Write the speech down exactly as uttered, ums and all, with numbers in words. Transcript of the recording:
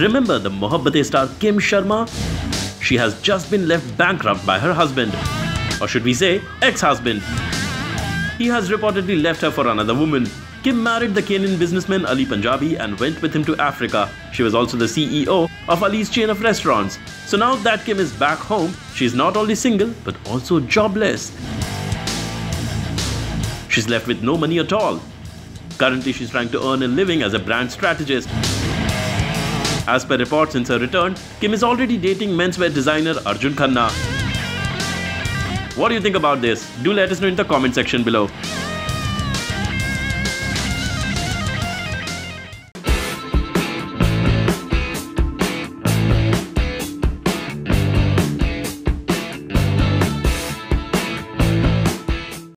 Remember the Mohabbatein star Kim Sharma? She has just been left bankrupt by her husband, or should we say ex-husband. He has reportedly left her for another woman. Kim married the Kenyan businessman Ali Punjabi and went with him to Africa. She was also the C E O of Ali's chain of restaurants. So now that Kim is back home, she's not only single but also jobless. She's left with no money at all. Currently, she's trying to earn a living as a brand strategist. As per reports since her return, Kim is already dating menswear designer Arjun Khanna. What do you think about this? Do let us know in the comment section below.